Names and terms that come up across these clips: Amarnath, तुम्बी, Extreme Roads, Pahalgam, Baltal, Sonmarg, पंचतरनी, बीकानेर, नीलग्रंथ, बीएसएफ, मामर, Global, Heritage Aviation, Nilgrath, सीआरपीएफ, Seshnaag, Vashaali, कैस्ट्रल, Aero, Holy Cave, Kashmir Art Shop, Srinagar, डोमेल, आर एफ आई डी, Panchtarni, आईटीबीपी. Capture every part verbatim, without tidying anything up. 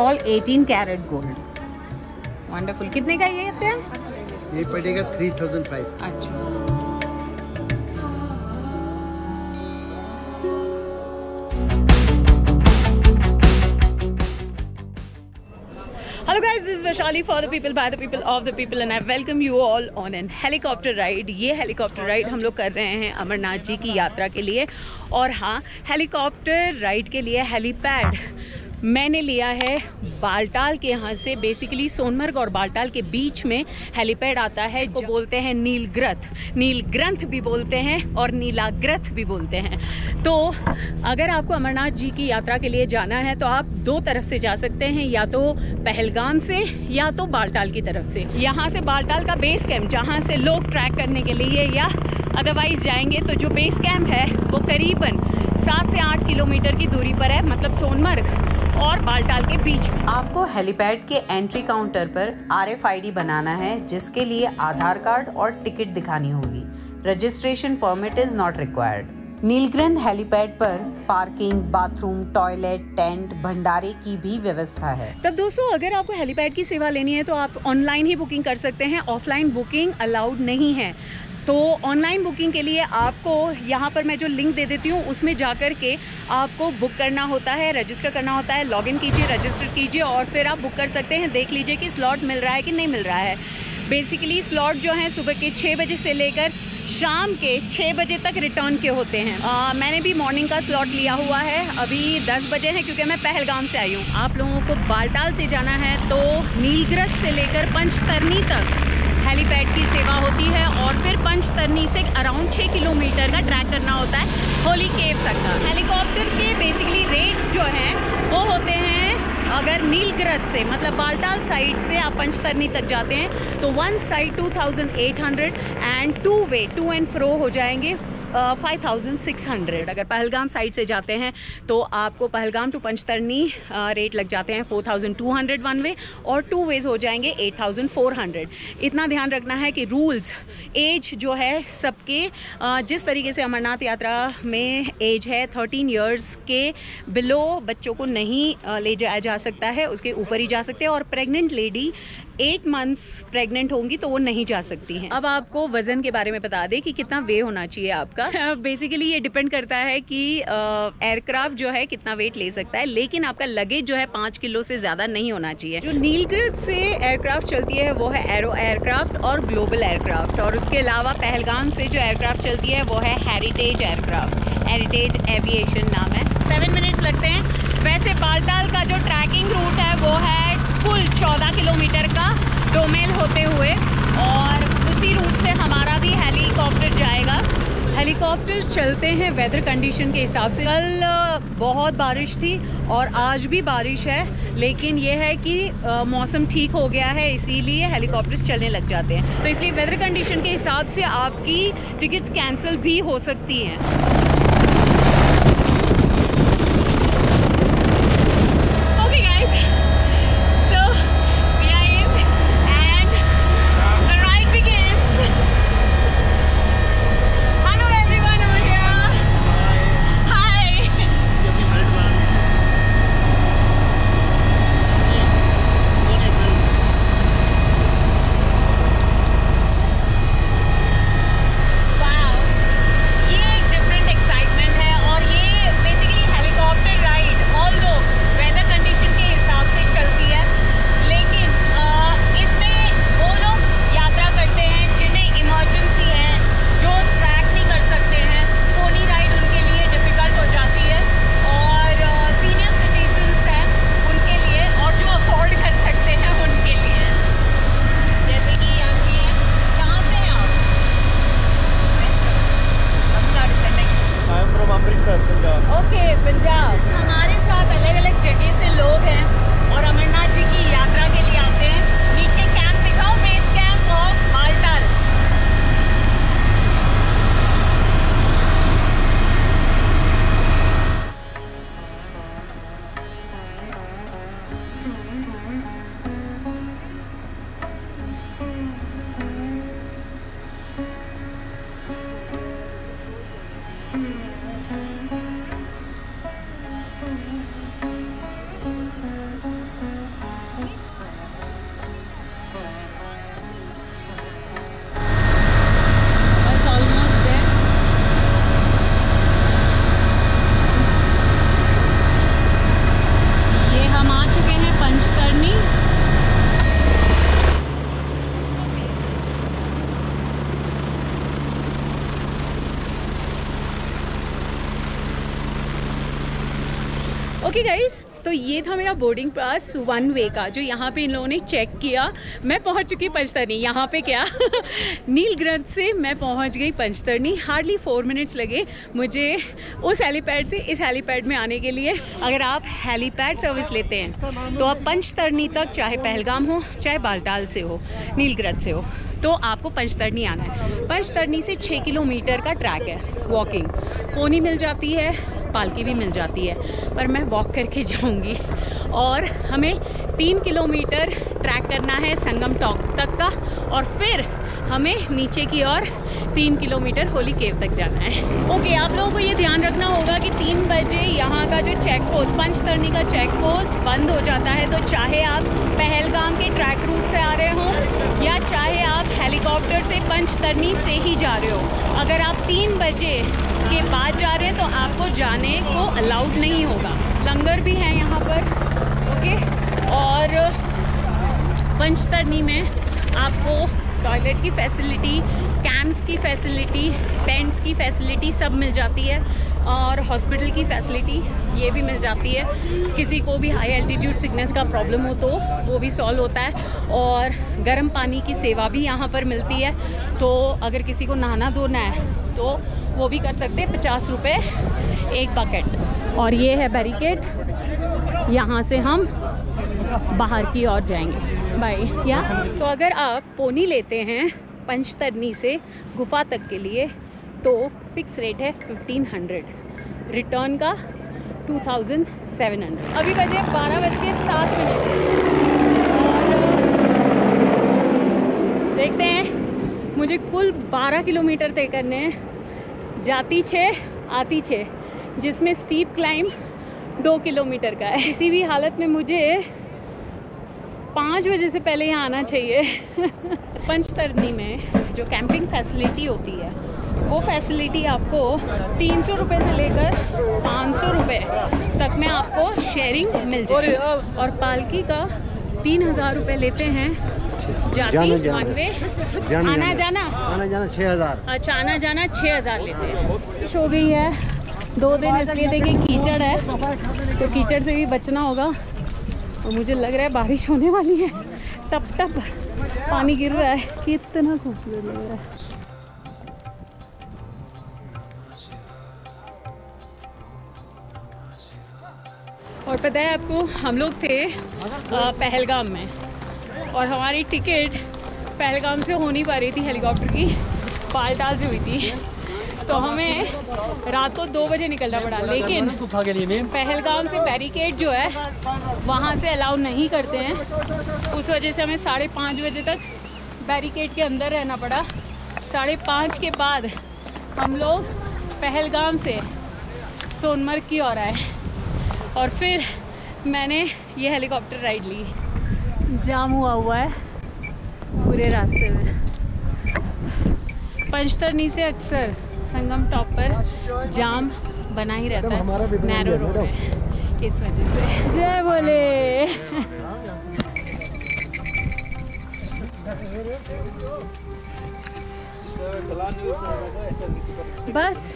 all eighteen karat gold. Wonderful. कितने का ये है? ये पड़ेगा three thousand five. अच्छा. Hello guys, this is Vashaali for the people, by the people, of the people and I welcome you all on an helicopter ride. ये helicopter ride हम लोग कर रहे हैं अमरनाथ जी की यात्रा के लिए और हाँ helicopter ride के लिए helipad मैंने लिया है बालटाल के यहाँ से. बेसिकली सोनमर्ग और बालटाल के बीच में हेलीपैड आता है को बोलते हैं नीलग्रथ. नीलग्रंथ भी बोलते हैं और नीलाग्रथ भी बोलते हैं. तो अगर आपको अमरनाथ जी की यात्रा के लिए जाना है तो आप दो तरफ से जा सकते हैं, या तो पहलगाम से या तो बालटाल की तरफ से. यहाँ से बालटाल का बेस कैम्प जहाँ से लोग ट्रैक करने के लिए या अदरवाइज जाएंगे, तो जो बेस कैम्प है वो करीबन सात से आठ किलोमीटर की दूरी पर है, मतलब सोनमर्ग और बालटाल के बीच. आपको हेलीपैड के एंट्री काउंटर पर आर एफ आई डी बनाना है, जिसके लिए आधार कार्ड और टिकट दिखानी होगी. Registration permit is not required. नीलग्रंथ helipad पर पार्किंग, बाथरूम, टॉयलेट, टेंट, भंडारे की भी व्यवस्था है. तब दोस्तों अगर आपको हेलीपैड की सेवा लेनी है तो आप ऑनलाइन ही बुकिंग कर सकते हैं, ऑफलाइन बुकिंग अलाउड नहीं है. तो ऑनलाइन बुकिंग के लिए आपको यहाँ पर मैं जो लिंक दे देती हूँ उसमें जाकर के आपको बुक करना होता है, रजिस्टर करना होता है. लॉगिन कीजिए, रजिस्टर कीजिए और फिर आप बुक कर सकते हैं. देख लीजिए कि स्लॉट मिल रहा है कि नहीं मिल रहा है. बेसिकली स्लॉट जो है सुबह के छः बजे से लेकर शाम के छः बजे तक रिटर्न के होते हैं. आ, मैंने भी मॉर्निंग का स्लॉट लिया हुआ है. अभी दस बजे है क्योंकि मैं पहलगाम से आई हूँ. आप लोगों को बालटाल से जाना है तो नीलग्रथ से लेकर पंचतरनी तक हेलीपैड की सेवा होती है और फिर पंचतरनी से अराउंड छह किलोमीटर का ट्रैक करना होता है होली केव तक का. हेलीकॉप्टर के बेसिकली रेट्स जो हैं वो होते हैं, अगर नीलग्रथ से मतलब बालटाल साइड से आप पंचतरनी तक जाते हैं तो one side two thousand eight hundred and two way to and fro हो जाएंगे फाइव थाउजेंड सिक्स हंड्रेड. अगर पहलगाम साइड से जाते हैं तो आपको पहलगाम टू पंचतरनी रेट लग जाते हैं four thousand two hundred one way और टू वेज हो जाएंगे एट थाउजेंड फोर हंड्रेड. इतना ध्यान रखना है कि रूल्स एज जो है सबके, जिस तरीके से अमरनाथ यात्रा में एज है थर्टीन इयर्स के बिलो बच्चों को नहीं ले जाया जा सकता है, उसके ऊपर ही जा सकते हैं. और pregnant lady eight months pregnant होंगी तो वो नहीं जा सकती हैं. अब आपको वजन के बारे में बता दें कि कितना वे होना चाहिए आपका. बेसिकली ये डिपेंड करता है कि एयरक्राफ्ट जो है कितना वेट ले सकता है, लेकिन आपका लगेज जो है पाँच किलो से ज़्यादा नहीं होना चाहिए. जो नीलग्रथ से एयरक्राफ्ट चलती है वो है एरो एयरक्राफ्ट और ग्लोबल एयरक्राफ्ट, और उसके अलावा पहलगाम से जो एयरक्राफ्ट चलती है वो है हेरिटेज एयरक्राफ्ट. हेरिटेज एविएशन नाम है. सेवन मिनट्स लगते हैं. वैसे बालटाल का जो ट्रैकिंग रूट है वो है फुल चौदह किलोमीटर का डोमेल होते हुए, और उसी रूट से हमारा भी हेलीकॉप्टर जाएगा. हेलीकॉप्टर्स चलते हैं वेदर कंडीशन के हिसाब से. कल बहुत बारिश थी और आज भी बारिश है, लेकिन ये है कि मौसम ठीक हो गया है इसीलिए हेलीकॉप्टर्स चलने लग जाते हैं. तो इसलिए वेदर कंडीशन के हिसाब से आपकी टिकट्स कैंसिल भी हो सकती हैं. Mm-hmm. ओके गाइस, तो ये था मेरा बोर्डिंग पास वन वे का जो यहाँ पे इन लोगों ने चेक किया। मैं पहुँच चुकी पंचतरनी, यहाँ पे क्या नीलग्रंथ से मैं पहुँच गई पंचतरनी। हार्डली फोर मिनट्स लगे मुझे उस हेलीपैड से इस हेलीपैड में आने के लिए। अगर आप हेलीपैड सर्विस लेते हैं तो आप पंचतरनी तक, चाहे पहलगाम हो, चाहे बालटाल से हो, नीलग्रंथ से हो, तो आपको पंचतरनी आना है। पंचतरनी से छः किलोमीटर का ट्रैक है वॉकिंग। पोनी मिल जाती है, पालकी भी मिल जाती है, पर मैं वॉक करके जाऊंगी। और हमें तीन किलोमीटर ट्रैक करना है संगम टॉप तक का, और फिर हमें नीचे की ओर तीन किलोमीटर होली केव तक जाना है। ओके, आप लोगों को ये ध्यान रखना होगा कि तीन बजे यहाँ का जो चेक पोस्ट, पंचतरनी का चेक पोस्ट बंद हो जाता है। तो चाहे आप पहलगाम के ट्रैक रूट से आ रहे हो या चाहे आप हेलीकॉप्टर से पंचतरनी से ही जा रहे हो, अगर आप तीन बजे के बाद जा रहे हैं तो आपको जाने को अलाउड नहीं होगा। लंगर भी है यहाँ पर, ओके। और पंचतरनी में आपको टॉयलेट की फैसिलिटी, कैम्प्स की फैसिलिटी, टेंट्स की फैसिलिटी सब मिल जाती है, और हॉस्पिटल की फैसिलिटी ये भी मिल जाती है। किसी को भी हाई एल्टीट्यूड सिकनेस का प्रॉब्लम हो तो वो भी सॉल्व होता है, और गर्म पानी की सेवा भी यहाँ पर मिलती है। तो अगर किसी को नहाना धोना है तो वो भी कर सकते हैं, पचास रुपये एक बकेट। और ये है बैरिकेड, यहाँ से हम बाहर की ओर जाएंगे भाई। या तो अगर आप पोनी लेते हैं पंचतरनी से गुफा तक के लिए तो फिक्स रेट है फिफ्टीन हंड्रेड, रिटर्न का टू थाउजेंड सेवन हंड्रेड। अभी बजे बारह बज के सात मिनट, देखते हैं। मुझे कुल बारह किलोमीटर तय करने हैं, जाती छः आती छः, जिसमें स्टीप क्लाइंब दो किलोमीटर का है। किसी भी हालत में मुझे पाँच बजे से पहले यहाँ आना चाहिए। पंचतरनी में जो कैंपिंग फैसिलिटी होती है वो फैसिलिटी आपको तीन सौ रुपये से लेकर पाँच सौ रुपये तक में आपको शेयरिंग मिल जाएगी। और पालकी का तीन हज़ार रुपये लेते हैं, जाती मानवे आना जाना आना जाना छः हज़ार। अच्छा, आना जाना छः हज़ार लेते हैं। हो गई है दो दिन, इसलिए देखिए कीचड़ है तो कीचड़ से भी बचना होगा। और मुझे लग रहा है बारिश होने वाली है, टप टप पानी गिर रहा है। कितना खूबसूरत लग रहा है। और पता है आपको, हम लोग थे पहलगाम में और हमारी टिकट पहलगाम से हो नहीं पा रही थी हेलीकॉप्टर की, बालटाल से हुई थी, तो हमें रात को दो बजे निकलना पड़ा। लेकिन पहलगाम से बैरिकेड जो है वहाँ से अलाउ नहीं करते हैं, उस वजह से हमें साढ़े पाँच बजे तक बैरिकेड के अंदर रहना पड़ा। साढ़े पाँच के बाद हम लोग पहलगाम से सोनमर्ग की ओर आए, और फिर मैंने ये हेलीकॉप्टर राइड ली। जाम हुआ हुआ है पूरे रास्ते में। पंचतरनी से अक्सर संगम टॉप पर जाम बना ही रहता है, नैरो रोड है, इस वजह से। जय बोले। बस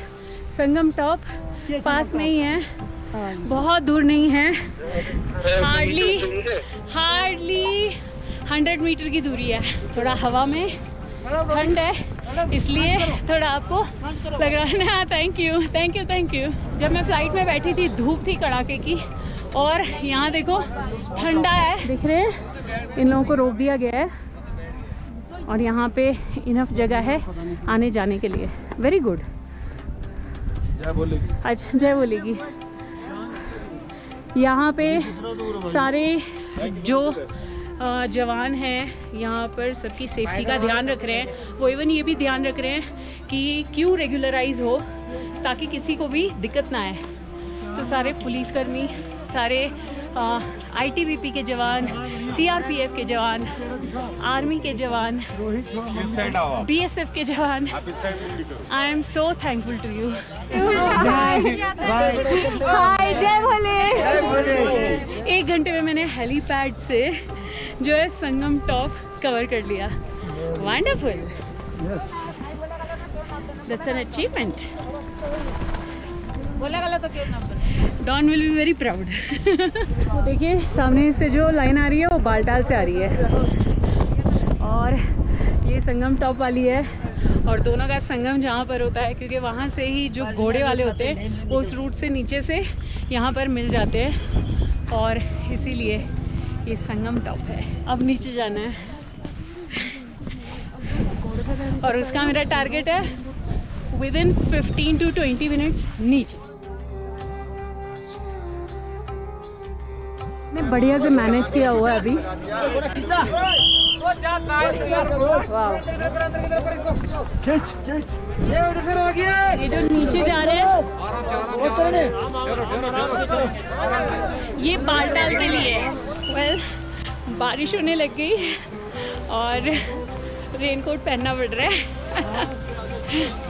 संगम टॉप पास में ही है, बहुत दूर नहीं है, हार्डली हार्डली हंड्रेड मीटर की दूरी है। थोड़ा हवा में ठंड है इसलिए थोड़ा आपको लग रहा है ना। Thank you thank you thank you. जब मैं फ्लाइट में बैठी थी धूप थी कड़ाके की, और यहाँ देखो ठंडा है। दिख रहे हैं, इन लोगों को रोक दिया गया है और यहाँ पे इनफ जगह है आने जाने के लिए। Very good. जय बोलेगी। अच्छा, जय बोलेगी। यहाँ पे सारे जो जवान हैं यहाँ पर सबकी सेफ्टी का ध्यान रख रहे हैं। वो इवन ये भी ध्यान रख रहे हैं कि क्यों रेगुलराइज हो, ताकि किसी को भी दिक्कत ना आए। तो सारे पुलिसकर्मी, सारे आईटीबीपी के जवान, सीआरपीएफ के जवान, आर्मी के जवान, बीएसएफ के जवान, I am so thankful to you. Hi, जय भोले। एक घंटे में मैंने हेलीपैड से जो है संगम टॉप कवर कर लिया। Wonderful, that's an achievement. बोला गलत तो क्यों ना बने। Don will be very proud. तो देखिए सामने से जो लाइन आ रही है वो बालटाल से आ रही है और ये संगम टॉप वाली है और दोनों का संगम जहाँ पर होता है क्योंकि वहाँ से ही जो घोड़े वाले होते हैं वो उस रूट से नीचे से यहाँ पर मिल जाते हैं और इसीलिए ये संगम टॉप है। अब नीचे जाना है और उसका मेरा टारगेट है within fifteen to twenty minutes नीचे। ने बढ़िया से मैनेज किया हुआ अभी। ये जो नीचे जा रहे हैं ये बालटाल के लिए है। वेल बारिश होने लग गई और रेन कोट पहनना पड़ रहा है।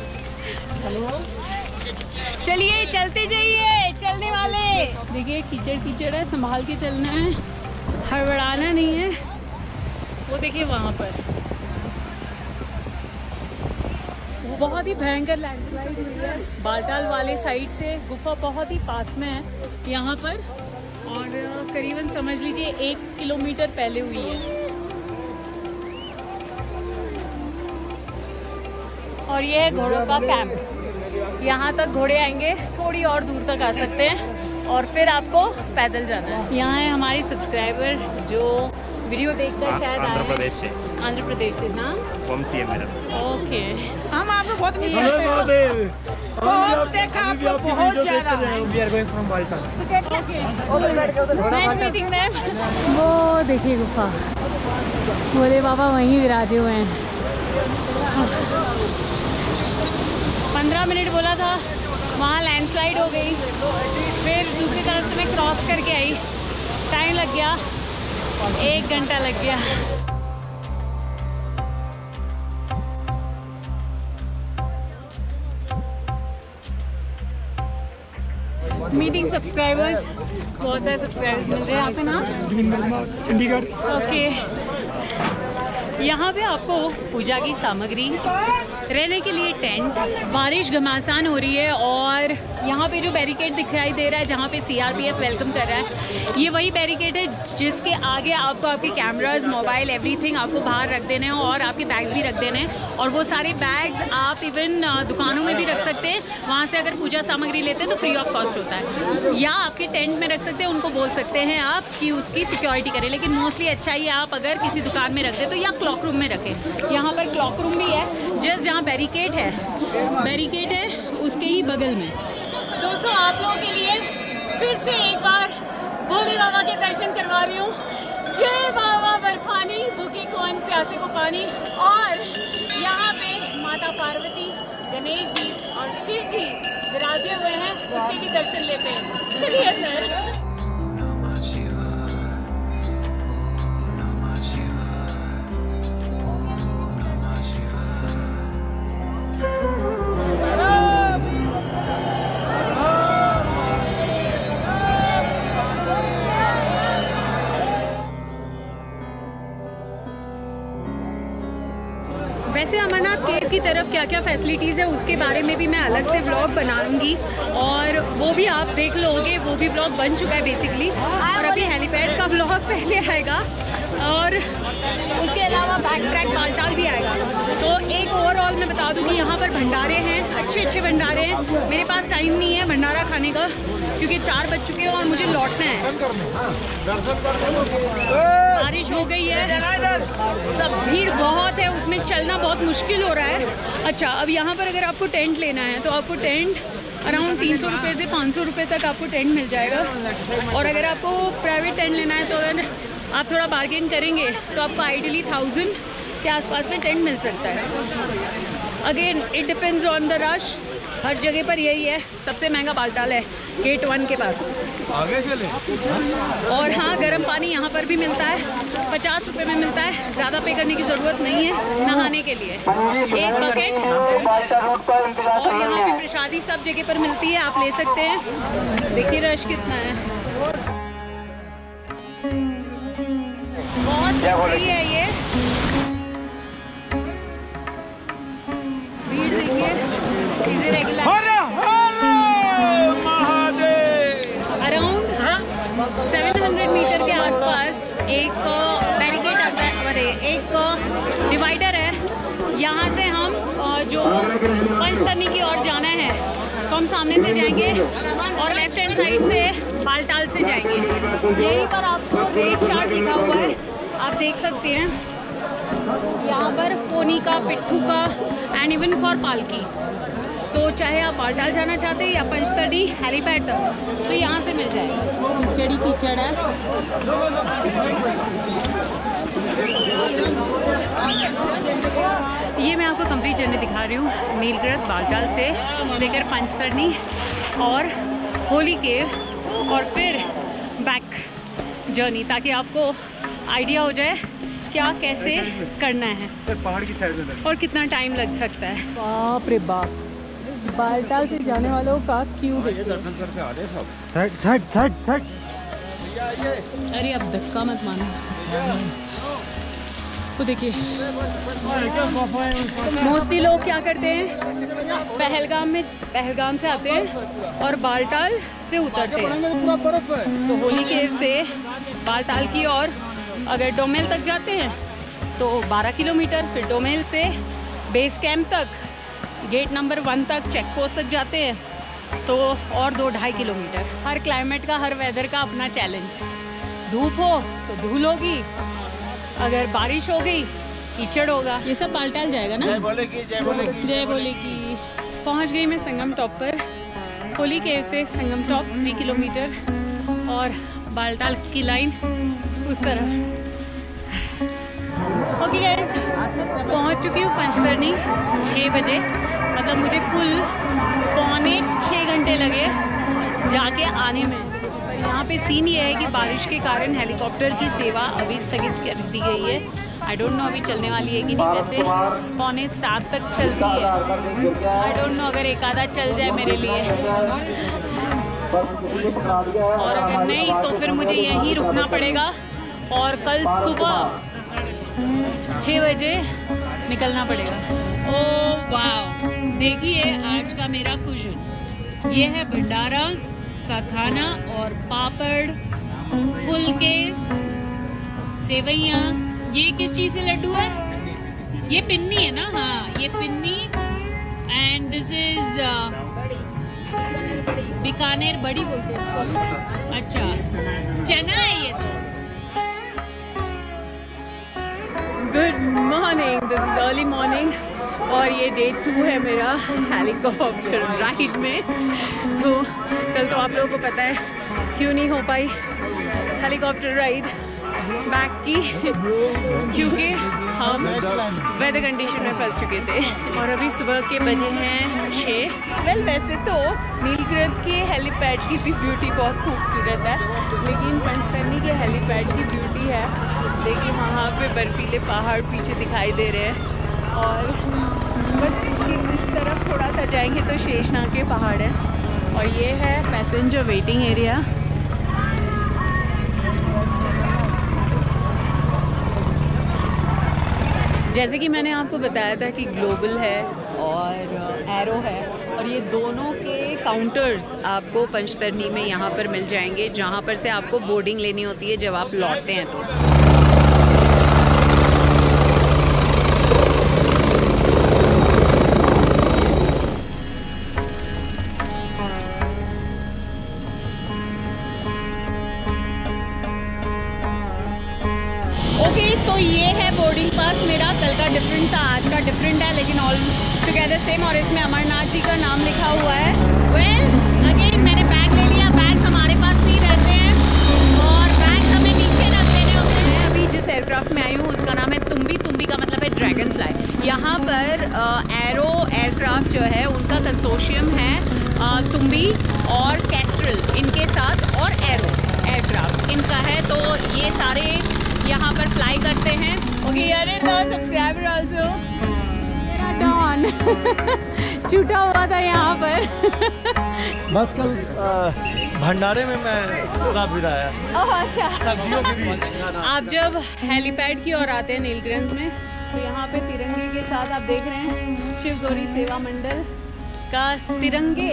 चलिए चलते जाइए, चलने वाले। देखिए कीचड़ कीचड़ है, संभाल के चलना है, हड़बड़ाना नहीं है। वो देखिए वहाँ पर वो बहुत ही भयंकर लैंडस्लाइड हुई है बालटाल वाले साइड से। गुफा बहुत ही पास में है यहाँ पर और करीबन समझ लीजिए एक किलोमीटर पहले हुई है। और ये है घोड़ों का कैंप। यहाँ तक घोड़े आएंगे, थोड़ी और दूर तक आ सकते हैं और फिर आपको पैदल जाना है। यहाँ है हमारे सब्सक्राइबर जो वीडियो देखकर शायद आए। आंध्र प्रदेश से। आंध्र प्रदेश से ना? वंशी है मेरा। ओके। हम आपको बहुत मिस करते हैं। बहुत देखा आपको बहुत ज़्यादा। वो देखिए गुफा, भोले बाबा वहीं विराजे हुए हैं। पंद्रह मिनट बोला था, वहाँ लैंडस्लाइड हो गई, फिर दूसरी तरफ से मैं क्रॉस करके आई, टाइम लग गया, एक घंटा लग गया। मीटिंग सब्सक्राइबर्स, बहुत सारे सब्सक्राइबर्स मिल रहे हैं। आपका नाम? चंडीगढ़। ओके। यहाँ पे आपको पूजा की सामग्री, रहने के लिए टेंट, बारिश घमासान हो रही है और यहाँ पे जो बैरिकेड दिखाई दे रहा है जहाँ पे सीआरपीएफ वेलकम कर रहा है, ये वही बैरिकेड है जिसके आगे आपको आपके कैमरास, मोबाइल, एवरीथिंग आपको बाहर रख देने हैं और आपके बैग्स भी रख देने हैं। और वो सारे बैग्स आप इवन दुकानों में भी रख सकते हैं। वहाँ से अगर पूजा सामग्री लेते हैं तो फ्री ऑफ कॉस्ट होता है, या आपके टेंट में रख सकते हैं। उनको बोल सकते हैं आप कि उसकी सिक्योरिटी करें, लेकिन मोस्टली अच्छा ही आप अगर किसी दुकान में रख दें तो, या क्लॉक रूम में रखें। यहाँ पर क्लॉक रूम भी है जस्ट जहाँ बैरिकेड है, बैरिकेड है उसके ही बगल में। दोस्तों आप लोगों के लिए फिर से एक बार भोले बाबा के दर्शन करवा रही हूँ। जय बाबा बर्फानी, भूखे कौन प्यासे को पानी। और यहाँ पे माता पार्वती, गणेश जी और शिव जी विराजे हुए हैं, उनके भी दर्शन लेते हैं। चलिए सर। की तरफ क्या क्या फैसिलिटीज़ है उसके बारे में भी मैं अलग से व्लॉग बनाऊंगी और वो भी आप देख लोगे। वो भी व्लॉग बन चुका है बेसिकली और अभी हेलीपैड का व्लॉग पहले आएगा और उसके अलावा बैक ट्रैक बालटाल भी आएगा। तो एक ओवरऑल मैं बता दूँ कि यहाँ पर भंडारे हैं, अच्छे अच्छे भंडारे हैं। मेरे पास टाइम नहीं है भंडारा खाने का क्योंकि चार बज चुके हैं और मुझे लौटना है। बारिश हो गई है, सब भीड़ बहुत है, उसमें चलना बहुत मुश्किल हो रहा है। अच्छा, अब यहाँ पर अगर आपको टेंट लेना है तो आपको टेंट अराउंड तीन सौ रुपये से पाँच सौ रुपये तक आपको टेंट मिल जाएगा। और अगर आपको प्राइवेट टेंट लेना है तो अगर आप थोड़ा बार्गेन करेंगे तो आपको आइडियली थाउजेंड के आसपास में टेंट मिल सकता है। Again it depends on the rush, हर जगह पर यही है। सबसे महंगा बालटाल है, गेट वन के पास। आगे चले। और हाँ, गर्म पानी यहाँ पर भी मिलता है, पचास रुपये में मिलता है। ज़्यादा पे करने की ज़रूरत नहीं है नहाने के लिए। एक बकेट। और यहाँ पे प्रसादी सब जगह पर मिलती है, आप ले सकते हैं। देखिए रश कितना है, बहुत सही है ये। भीड़ देखिए। हम सामने से जाएंगे और लेफ्ट हैंड साइड से बालटाल से जाएंगे। यहीं पर आपको रेट चार्ट लिखा हुआ है, आप देख सकते हैं यहाँ पर पोनी का, पिट्ठू का एंड इवन फॉर पालकी। तो चाहे आप बालटाल जाना चाहते हैं या पंचतड़ी हेलीपैड तक, तो यहाँ से मिल जाएगा। कीचड़ी कीचड़ है। ये मैं आपको कंप्लीट जर्नी दिखा रही हूँ, नीलग्रथ बालटाल से लेकर पंचतरणी और होली केव और फिर बैक जर्नी, ताकि आपको आइडिया हो जाए क्या कैसे करना है पहाड़ की साइड में और कितना टाइम लग सकता है। बाप रे बाप, बालटाल से जाने वालों का क्यों देखते। अरे अब धक्का मत मानो। तो देखिए मोस्टली लोग क्या करते हैं, पहलगाम में पहलगाम से आते हैं और बालटाल से उतरते हैं। तो होली केव से बालटाल की और अगर डोमेल तक जाते हैं तो बारह किलोमीटर, फिर डोमेल से बेस कैंप तक, गेट नंबर वन तक, चेक पोस्ट तक जाते हैं तो और दो ढाई किलोमीटर। हर क्लाइमेट का, हर वेदर का अपना चैलेंज। धूप हो तो धूल होगी, अगर बारिश हो गई कीचड़ होगा। ये सब बालटाल जाएगा ना। जय बोले की, जय बोले की, जय बोले की। पहुंच गई मैं संगम टॉप पर। होली केव से संगम टॉप तीन किलोमीटर और बालटाल की लाइन उस तरफ। ओके गाइस, पहुंच चुकी हूँ पंचतरणी छः बजे, मतलब मुझे कुल पौने छः घंटे लगे जाके आने में। यहाँ पे सीन ये है कि बारिश के कारण हेलीकॉप्टर की सेवा अभी स्थगित कर दी गई है। आई डोंट नो अभी चलने वाली है कि नहीं। वैसे पौने सात तक चलती है। आई डोंट नो, अगर एक आधा चल जाए मेरे लिए, और अगर नहीं तो फिर मुझे यहीं रुकना पड़ेगा और कल सुबह छः बजे निकलना पड़ेगा। ओ वाह, देखिए आज का मेरा कुशन ये है, भंडारा का खाना और पापड़, फुलके, सेवैयाँ। ये किस चीज़ के लड्डू है? ये पिन्नी है ना। हाँ, ये पिन्नी एंड दिस इज बीकानेर बड़ी बोलते हैं। अच्छा, चना है ये तो। Good morning, this is early morning और ये डे टू है मेरा हेलीकॉप्टर राइड में। तो कल तो आप लोगों को पता है क्यों नहीं हो पाई हेलीकॉप्टर राइड बैक की, क्योंकि हम वेदर कंडीशन में फंस चुके थे। और अभी सुबह के बजे हैं छः। वेल वैसे तो नीलग्रथ के हेलीपैड की भी ब्यूटी बहुत खूबसूरत है, लेकिन पंचतरणी के हेलीपैड की ब्यूटी है। लेकिन वहाँ पे बर्फीले पहाड़ पीछे दिखाई दे रहे हैं और बस पिछली उस तरफ थोड़ा सा जाएंगे तो शेषनाग के पहाड़ है। और ये है पैसेंजर वेटिंग एरिया। जैसे कि मैंने आपको बताया था कि ग्लोबल है और एरो है, और ये दोनों के काउंटर्स आपको पंचतरणी में यहाँ पर मिल जाएंगे, जहाँ पर से आपको बोर्डिंग लेनी होती है जब आप लौटते हैं। तो डिफरेंट था, आज का डिफरेंट है, लेकिन ऑल टुगेदर सेम। और इसमें अमरनाथ जी का नाम लिखा हुआ है। वेल अगेन मैंने बैग ले लिया। बैग हमारे पास नहीं रहते हैं और बैग हमें नीचे रख लेने होते हैं। अभी जिस एयरक्राफ्ट में आई हूँ उसका नाम है तुम्बी। तुम्बी का मतलब है ड्रैगन फ्लाई। यहाँ पर एरो एयरक्राफ्ट जो है उनका कंसोशियम है आ, तुम्बी और कैस्ट्रल इनके साथ, और एरो एयरक्राफ्ट इनका है। तो ये सारे यहाँ पर फ्लाई करते हैं। ओके अरे तो सब्सक्राइबर आल्सो मेरा डॉन छूटा हुआ था यहाँ पर। बस कल भंडारे में मैं पूरा भिड़ाया। ओह अच्छा, सब्जियों के बीच। आप जब हेलीपैड की ओर आते हैं नीलग्रंथ में तो यहाँ पे तिरंगे के साथ आप देख रहे हैं शिव गौरी सेवा मंडल का तिरंगे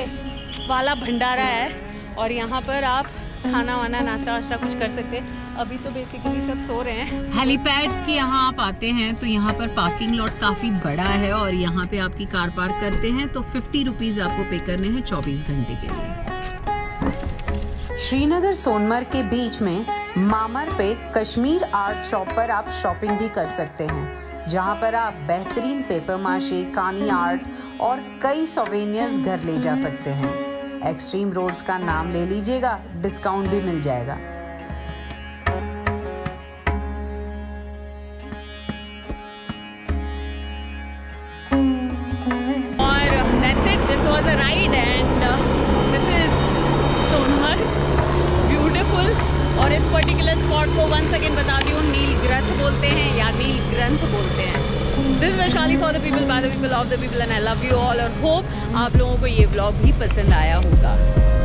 वाला भंडारा है। और यहाँ पर आप खाना वाना नाश्ता वाश्ता कुछ कर सकते हैं। अभी तो बेसिकली सब सो रहे हैं। हेलीपैड के यहाँ आप आते हैं तो यहाँ पर पार्किंग लॉट काफ़ी बड़ा है और यहाँ पे आपकी कार पार्क करते हैं तो फिफ्टी रुपीज़ आपको पे करने हैं चौबीस घंटे के लिए। श्रीनगर सोनमर्ग के बीच में मामर पे कश्मीर आर्ट शॉप पर आप शॉपिंग भी कर सकते हैं, जहाँ पर आप बेहतरीन पेपर माशे, कानी आर्ट और कई सोवेनियर्स घर ले जा सकते हैं। एक्सट्रीम रोड्स का नाम ले लीजिएगा, डिस्काउंट भी मिल जाएगा। और that's it. This was a ride and uh, this is Sonmarg. Beautiful. और इस पर्टिकुलर स्पॉट को वंस अगेन बता दी हूँ, नीलग्रथ बोलते हैं या नीलग्रंथ बोलते हैं। This is Vashaali for the people, by the people, of the people, and I love you all और hope आप लोगों को ये vlog भी पसंद आया होगा।